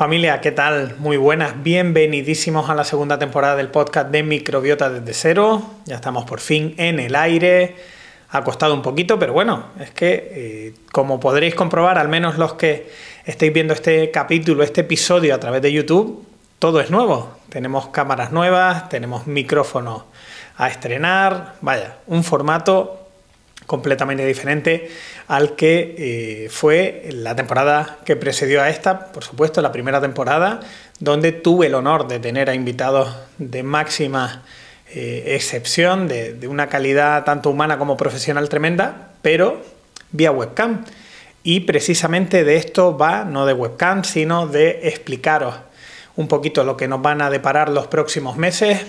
Familia, ¿qué tal? Muy buenas, bienvenidísimos a la segunda temporada del podcast de Microbiota desde cero. Ya estamos por fin en el aire, ha costado un poquito, pero bueno, es que como podréis comprobar, al menos los que estáis viendo este capítulo, este episodio a través de YouTube, todo es nuevo. Tenemos cámaras nuevas, tenemos micrófonos a estrenar, vaya, un formato completamente diferente al que fue la temporada que precedió a esta, por supuesto, la primera temporada, donde tuve el honor de tener a invitados de máxima excepción, de una calidad tanto humana como profesional tremenda, pero vía webcam. Y precisamente de esto va, no de webcam, sino de explicaros un poquito lo que nos van a deparar los próximos meses.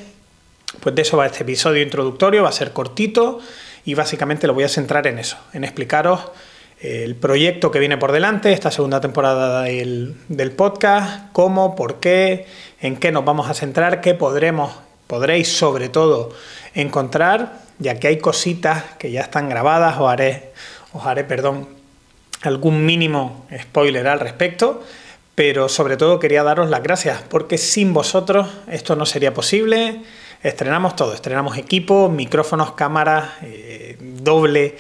Pues de eso va este episodio introductorio, va a ser cortito. Y básicamente lo voy a centrar en eso, en explicaros el proyecto que viene por delante, esta segunda temporada del podcast, cómo, por qué, en qué nos vamos a centrar, qué podréis sobre todo encontrar, ya que hay cositas que ya están grabadas, os haré algún mínimo spoiler al respecto, pero sobre todo quería daros las gracias, porque sin vosotros esto no sería posible. Estrenamos todo, estrenamos equipo, micrófonos, cámaras, doble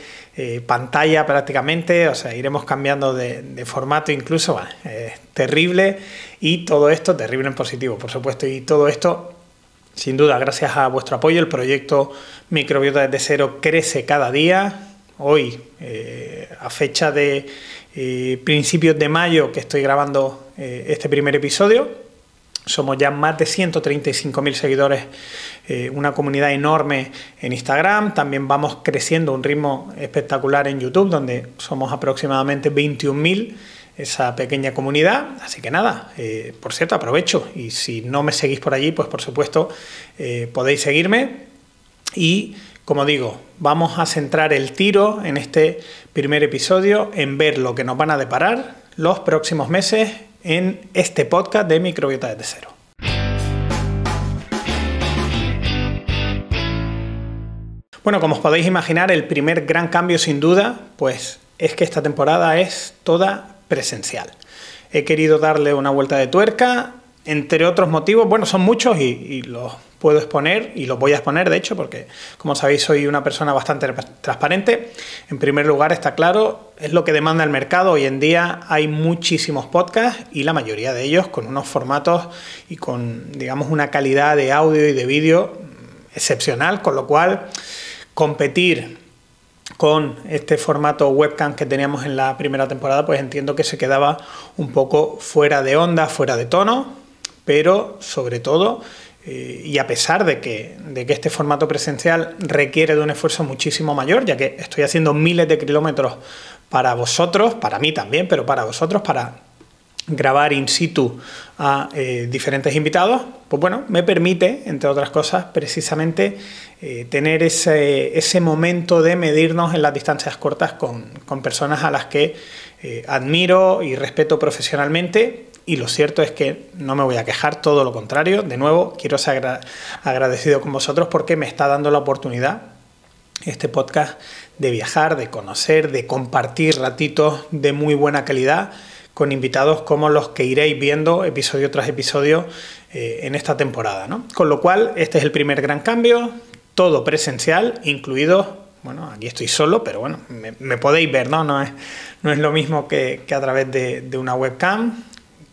pantalla prácticamente, o sea, iremos cambiando de formato incluso, terrible, y todo esto, terrible en positivo, por supuesto, y todo esto, sin duda, gracias a vuestro apoyo, el proyecto Microbiota desde cero crece cada día. Hoy, a fecha de principios de mayo que estoy grabando este primer episodio, somos ya más de 135.000 seguidores, una comunidad enorme en Instagram. También vamos creciendo a un ritmo espectacular en YouTube, donde somos aproximadamente 21.000, esa pequeña comunidad. Así que nada, por cierto, aprovecho. Y si no me seguís por allí, pues por supuesto podéis seguirme. Y como digo, vamos a centrar el tiro en este primer episodio en ver lo que nos van a deparar los próximos meses en este podcast de Microbiota desde cero. Bueno, como os podéis imaginar, el primer gran cambio sin duda, pues es que esta temporada es toda presencial. He querido darle una vuelta de tuerca, entre otros motivos, bueno, son muchos y los puedo exponer y los voy a exponer, de hecho, porque como sabéis soy una persona bastante transparente. En primer lugar, está claro, es lo que demanda el mercado. Hoy en día hay muchísimos podcasts y la mayoría de ellos con unos formatos y con, digamos, una calidad de audio y de vídeo excepcional, con lo cual competir con este formato webcam que teníamos en la primera temporada, pues entiendo que se quedaba un poco fuera de onda, fuera de tono, pero sobre todo y a pesar de que este formato presencial requiere de un esfuerzo muchísimo mayor, ya que estoy haciendo miles de kilómetros para vosotros, para mí también, pero para vosotros, para grabar in situ a diferentes invitados, pues bueno, me permite, entre otras cosas, precisamente tener ese momento de medirnos en las distancias cortas con personas a las que admiro y respeto profesionalmente. Y lo cierto es que no me voy a quejar, todo lo contrario. De nuevo, quiero ser agradecido con vosotros porque me está dando la oportunidad este podcast de viajar, de conocer, de compartir ratitos de muy buena calidad con invitados como los que iréis viendo episodio tras episodio en esta temporada, ¿no? Con lo cual, este es el primer gran cambio, todo presencial, incluido, bueno, aquí estoy solo, pero bueno, me podéis ver, ¿no? No es lo mismo que a través de una webcam.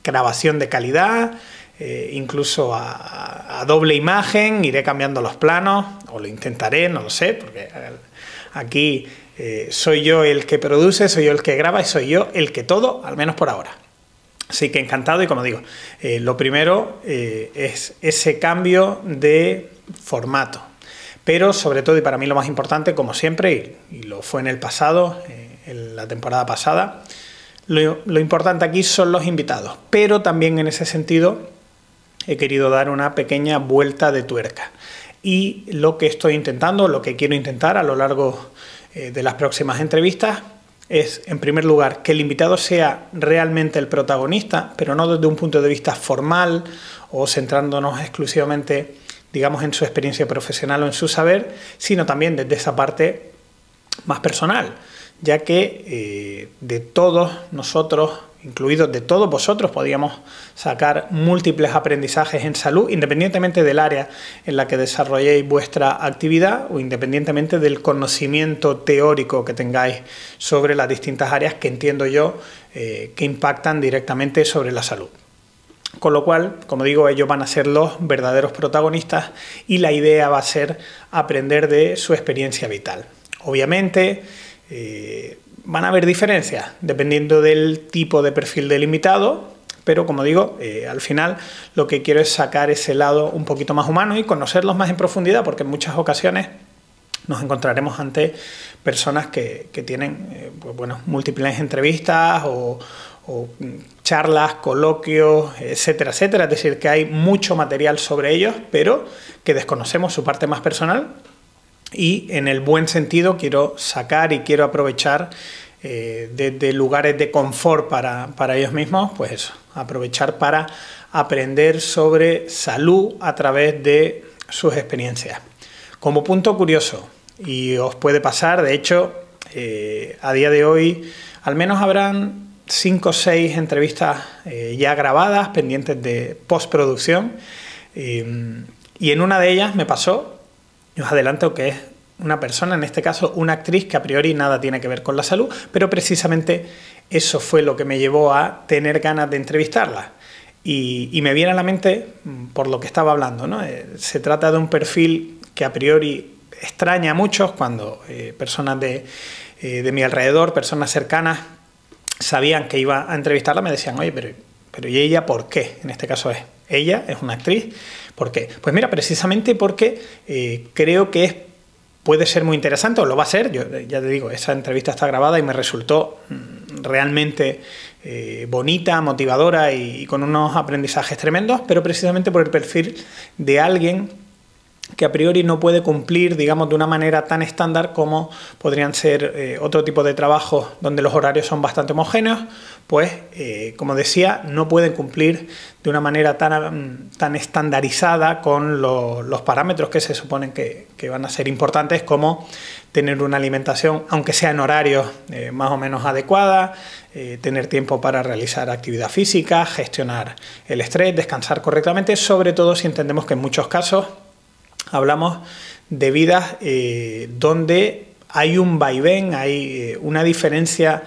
Grabación de calidad, incluso a doble imagen, iré cambiando los planos, o lo intentaré, no lo sé, porque aquí soy yo el que produce, soy yo el que graba y soy yo el que todo, al menos por ahora. Así que encantado y como digo, lo primero es ese cambio de formato, pero sobre todo y para mí lo más importante, como siempre, y lo fue en el pasado, en la temporada pasada, lo importante aquí son los invitados, pero también en ese sentido he querido dar una pequeña vuelta de tuerca. Y lo que estoy intentando, lo que quiero intentar a lo largo de las próximas entrevistas es, en primer lugar, que el invitado sea realmente el protagonista, pero no desde un punto de vista formal o centrándonos exclusivamente, digamos, en su experiencia profesional o en su saber, sino también desde esa parte más personal. Ya que de todos nosotros incluidos de todos vosotros, podíamos sacar múltiples aprendizajes en salud, independientemente del área en la que desarrolléis vuestra actividad o independientemente del conocimiento teórico que tengáis sobre las distintas áreas que entiendo yo que impactan directamente sobre la salud. Con lo cual, como digo, ellos van a ser los verdaderos protagonistas y la idea va a ser aprender de su experiencia vital. Obviamente, van a haber diferencias dependiendo del tipo de perfil del invitado, pero como digo, al final lo que quiero es sacar ese lado un poquito más humano y conocerlos más en profundidad, porque en muchas ocasiones nos encontraremos ante personas que tienen pues, bueno, múltiples entrevistas o charlas, coloquios, etcétera, etcétera. Es decir, que hay mucho material sobre ellos, pero que desconocemos su parte más personal. Y en el buen sentido quiero sacar y quiero aprovechar desde lugares de confort para ellos mismos, pues eso, aprovechar para aprender sobre salud a través de sus experiencias. Como punto curioso, y os puede pasar, de hecho, a día de hoy al menos habrán 5 o 6 entrevistas ya grabadas, pendientes de postproducción, y en una de ellas me pasó. Os adelanto que es una persona, en este caso una actriz, que a priori nada tiene que ver con la salud, pero precisamente eso fue lo que me llevó a tener ganas de entrevistarla. Y me viene a la mente por lo que estaba hablando, ¿no? Se trata de un perfil que a priori extraña a muchos cuando personas de mi alrededor, personas cercanas, sabían que iba a entrevistarla, me decían, oye, pero ¿y ella por qué? En este caso es... Ella es una actriz. ¿Por qué? Pues mira, precisamente porque creo que puede ser muy interesante, o lo va a ser. Yo ya te digo, esa entrevista está grabada y me resultó realmente bonita, motivadora y con unos aprendizajes tremendos, pero precisamente por el perfil de alguien que a priori no puede cumplir, digamos, de una manera tan estándar como podrían ser otro tipo de trabajos donde los horarios son bastante homogéneos, pues, como decía, no pueden cumplir de una manera tan estandarizada con los parámetros que se suponen que van a ser importantes, como tener una alimentación, aunque sea en horarios más o menos adecuada, tener tiempo para realizar actividad física, gestionar el estrés, descansar correctamente, sobre todo si entendemos que en muchos casos hablamos de vidas donde hay un vaivén, hay una diferencia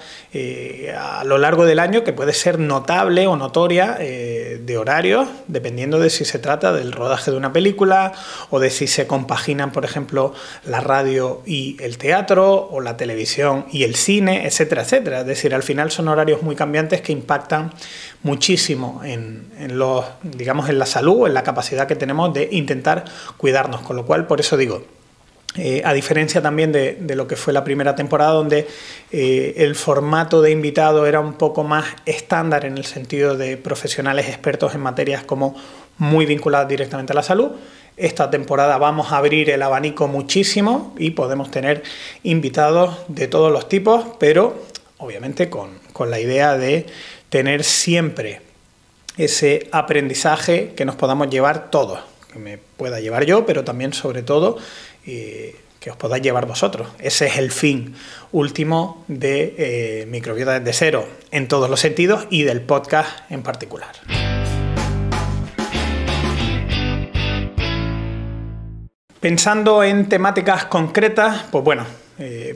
a lo largo del año que puede ser notable o notoria de horarios, dependiendo de si se trata del rodaje de una película o de si se compaginan, por ejemplo, la radio y el teatro o la televisión y el cine, etcétera, etcétera. Es decir, al final son horarios muy cambiantes que impactan muchísimo digamos, en la salud o en la capacidad que tenemos de intentar cuidarnos, con lo cual, por eso digo, a diferencia también de lo que fue la primera temporada, donde el formato de invitado era un poco más estándar en el sentido de profesionales expertos en materias como muy vinculadas directamente a la salud, esta temporada vamos a abrir el abanico muchísimo y podemos tener invitados de todos los tipos, pero obviamente con la idea de tener siempre ese aprendizaje que nos podamos llevar todos, que me pueda llevar yo, pero también sobre todo que os podáis llevar vosotros. Ese es el fin último de Microbiota desde cero en todos los sentidos y del podcast en particular. Pensando en temáticas concretas, pues bueno,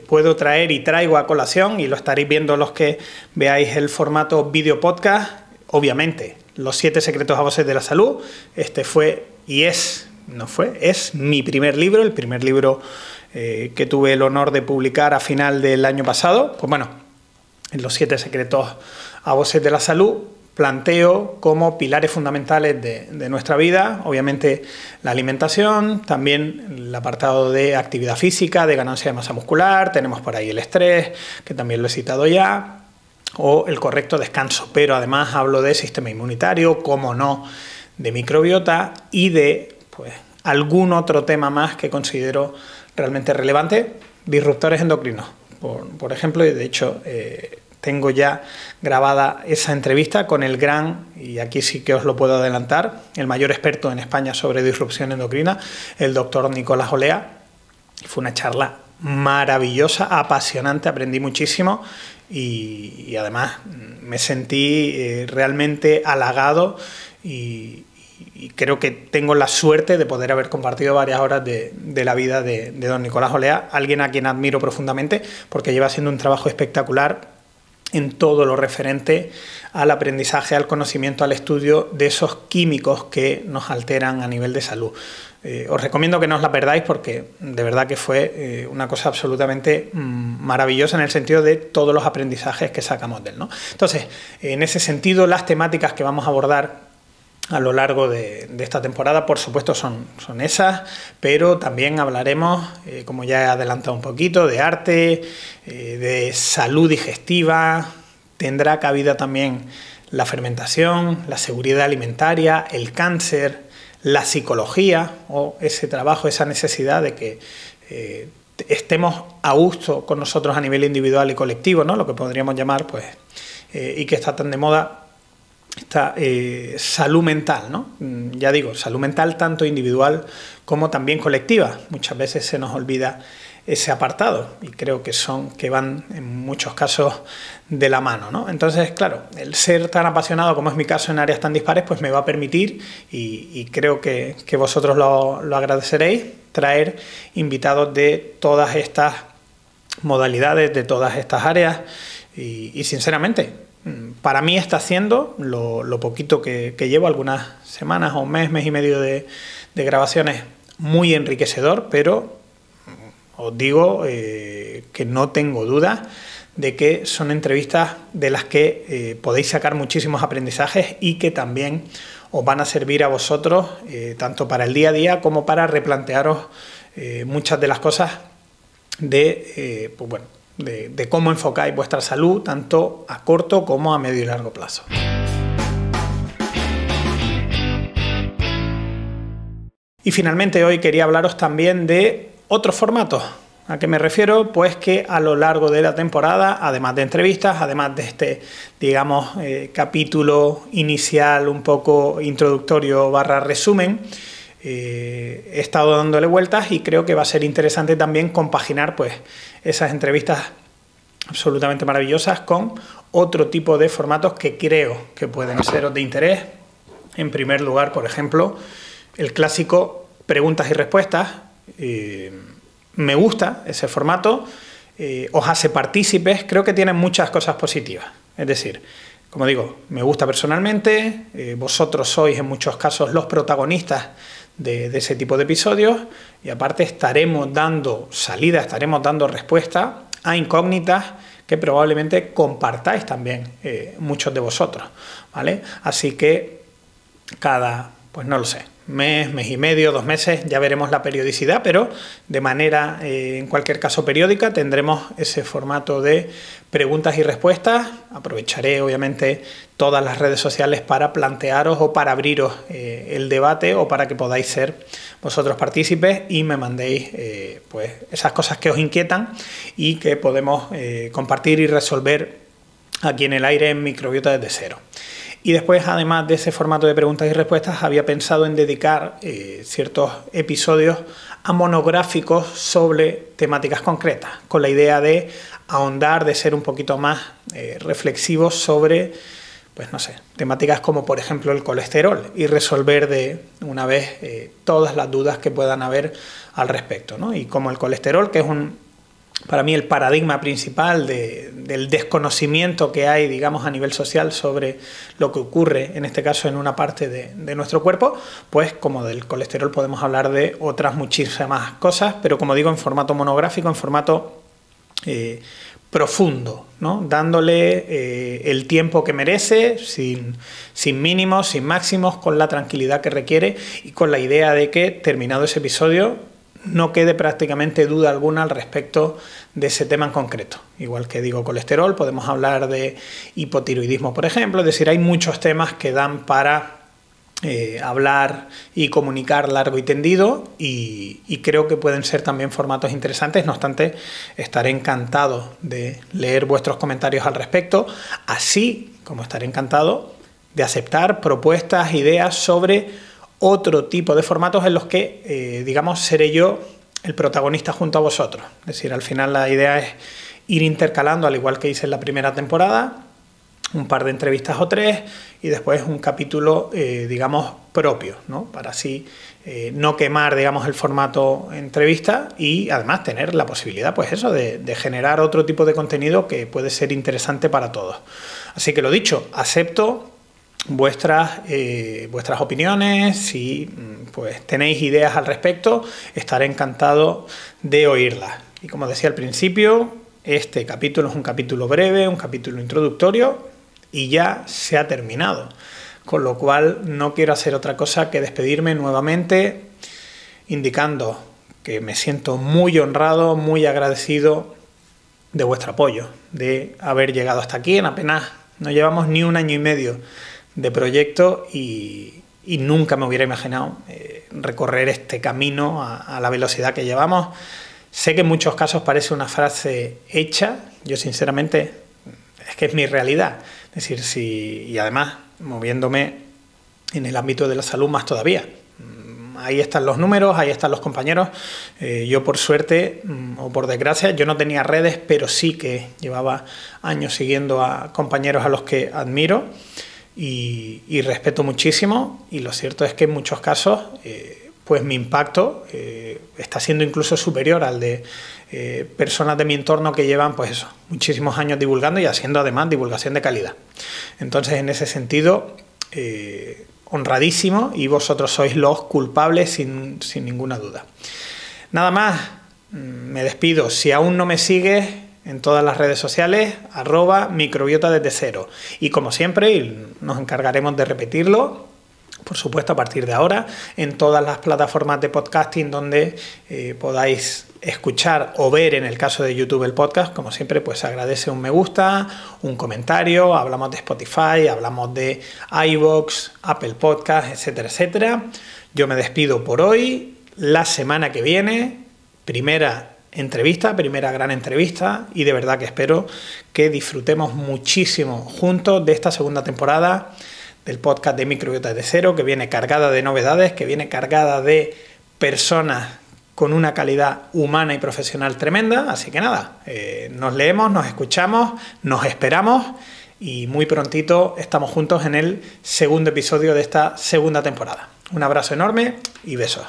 puedo traer y traigo a colación, y lo estaréis viendo los que veáis el formato video podcast, obviamente, los 7 secretos a voces de la salud. Este fue y es... No fue, es mi primer libro, el primer libro que tuve el honor de publicar a final del año pasado. Pues bueno, en los 7 secretos a voces de la salud planteo como pilares fundamentales de nuestra vida, obviamente la alimentación, también el apartado de actividad física, de ganancia de masa muscular, tenemos por ahí el estrés, que también lo he citado ya, o el correcto descanso, pero además hablo de sistema inmunitario, como no, de microbiota y de... pues algún otro tema más que considero realmente relevante, disruptores endocrinos, por ejemplo, y de hecho tengo ya grabada esa entrevista con el gran, y aquí sí que os lo puedo adelantar, el mayor experto en España sobre disrupción endocrina, el doctor Nicolás Olea, Fue una charla maravillosa, apasionante, aprendí muchísimo y además me sentí realmente halagado y creo que tengo la suerte de poder haber compartido varias horas de la vida de don Nicolás Olea, alguien a quien admiro profundamente porque lleva haciendo un trabajo espectacular en todo lo referente al aprendizaje, al conocimiento, al estudio de esos químicos que nos alteran a nivel de salud. Os recomiendo que no os la perdáis porque de verdad que fue una cosa absolutamente maravillosa en el sentido de todos los aprendizajes que sacamos de él, ¿no? Entonces, en ese sentido, las temáticas que vamos a abordar a lo largo de esta temporada, por supuesto, son esas, pero también hablaremos, como ya he adelantado un poquito, de arte, de salud digestiva, tendrá cabida también la fermentación, la seguridad alimentaria, el cáncer, la psicología o ese trabajo, esa necesidad de que estemos a gusto con nosotros a nivel individual y colectivo, ¿no? Lo que podríamos llamar, pues, y que está tan de moda, esta salud mental, ¿no? Ya digo, salud mental tanto individual como también colectiva. Muchas veces se nos olvida ese apartado y creo que van en muchos casos de la mano, ¿no? Entonces, claro, el ser tan apasionado como es mi caso en áreas tan dispares, pues me va a permitir, y creo que vosotros lo agradeceréis, traer invitados de todas estas modalidades, de todas estas áreas y sinceramente, para mí está haciendo lo poquito que llevo, algunas semanas o un mes y medio de grabaciones, muy enriquecedor, pero os digo que no tengo dudas de que son entrevistas de las que podéis sacar muchísimos aprendizajes y que también os van a servir a vosotros, tanto para el día a día como para replantearos muchas de las cosas de cómo enfocáis vuestra salud, tanto a corto como a medio y largo plazo. Y finalmente hoy quería hablaros también de otros formatos. ¿A qué me refiero? Pues que a lo largo de la temporada, además de entrevistas, además de este, digamos, capítulo inicial un poco introductorio barra resumen, he estado dándole vueltas y creo que va a ser interesante también compaginar, pues, esas entrevistas absolutamente maravillosas con otro tipo de formatos que creo que pueden seros de interés. En primer lugar, por ejemplo, el clásico preguntas y respuestas. Me gusta ese formato, os hace partícipes, creo que tiene muchas cosas positivas. Es decir, como digo, me gusta personalmente, vosotros sois en muchos casos los protagonistas de ese tipo de episodios y aparte estaremos dando salida, estaremos dando respuesta a incógnitas que probablemente compartáis también muchos de vosotros, ¿vale? Así que cada, pues no lo sé, mes y medio, 2 meses, ya veremos la periodicidad, pero de manera, en cualquier caso, periódica, tendremos ese formato de preguntas y respuestas. Aprovecharé, obviamente, todas las redes sociales para plantearos o para abriros el debate o para que podáis ser vosotros partícipes y me mandéis pues esas cosas que os inquietan y que podemos compartir y resolver aquí en el aire en Microbiota desde cero. Y después, además de ese formato de preguntas y respuestas, había pensado en dedicar ciertos episodios a monográficos sobre temáticas concretas, con la idea de ahondar, de ser un poquito más reflexivos sobre, pues no sé, temáticas como, por ejemplo, el colesterol y resolver de una vez todas las dudas que puedan haber al respecto, ¿no? Y como el colesterol, que es para mí el paradigma principal del desconocimiento que hay, digamos, a nivel social sobre lo que ocurre, en este caso, en una parte de nuestro cuerpo, pues como del colesterol podemos hablar de otras muchísimas cosas, pero como digo, en formato monográfico, en formato profundo, ¿no? Dándole el tiempo que merece, sin mínimos, sin máximos, con la tranquilidad que requiere y con la idea de que, terminado ese episodio, no quede prácticamente duda alguna al respecto de ese tema en concreto. Igual que digo colesterol, podemos hablar de hipotiroidismo, por ejemplo. Es decir, hay muchos temas que dan para hablar y comunicar largo y tendido y creo que pueden ser también formatos interesantes. No obstante, estaré encantado de leer vuestros comentarios al respecto, así como estaré encantado de aceptar propuestas, ideas sobre otro tipo de formatos en los que, digamos, seré yo el protagonista junto a vosotros. Es decir, al final la idea es ir intercalando, al igual que hice en la primera temporada, un par de entrevistas o tres y después un capítulo, digamos, propio, ¿no? Para así no quemar, digamos, el formato entrevista y además tener la posibilidad, pues eso, de generar otro tipo de contenido que puede ser interesante para todos. Así que lo dicho, acepto vuestras opiniones, si pues tenéis ideas al respecto, estaré encantado de oírlas. Y como decía al principio, este capítulo es un capítulo breve, un capítulo introductorio y ya se ha terminado. Con lo cual no quiero hacer otra cosa que despedirme nuevamente indicando que me siento muy honrado, muy agradecido de vuestro apoyo, de haber llegado hasta aquí en apenas, no llevamos ni un año y medio de proyecto y nunca me hubiera imaginado recorrer este camino a la velocidad que llevamos. Sé que en muchos casos parece una frase hecha, yo sinceramente es que es mi realidad, es decir, y además moviéndome en el ámbito de la salud más todavía. Ahí están los números, ahí están los compañeros. Yo por suerte o por desgracia, yo no tenía redes, pero sí que llevaba años siguiendo a compañeros a los que admiro y respeto muchísimo, y lo cierto es que en muchos casos pues mi impacto está siendo incluso superior al de personas de mi entorno que llevan pues eso, muchísimos años divulgando y haciendo además divulgación de calidad. Entonces en ese sentido honradísimo, y vosotros sois los culpables sin ninguna duda. Nada más, me despido. Si aún no me sigues en todas las redes sociales, @microbiota desde cero. Y como siempre, y nos encargaremos de repetirlo, por supuesto a partir de ahora, en todas las plataformas de podcasting donde podáis escuchar o ver, en el caso de YouTube, el podcast, como siempre, pues agradece un me gusta, un comentario, hablamos de Spotify, hablamos de iVoox, Apple Podcast, etcétera, etcétera. Yo me despido por hoy. La semana que viene, primera gran entrevista, y de verdad que espero que disfrutemos muchísimo juntos de esta segunda temporada del podcast de Microbiota de Cero, que viene cargada de novedades, que viene cargada de personas con una calidad humana y profesional tremenda. Así que nada, nos leemos, nos escuchamos, nos esperamos y muy prontito estamos juntos en el segundo episodio de esta segunda temporada. Un abrazo enorme y besos.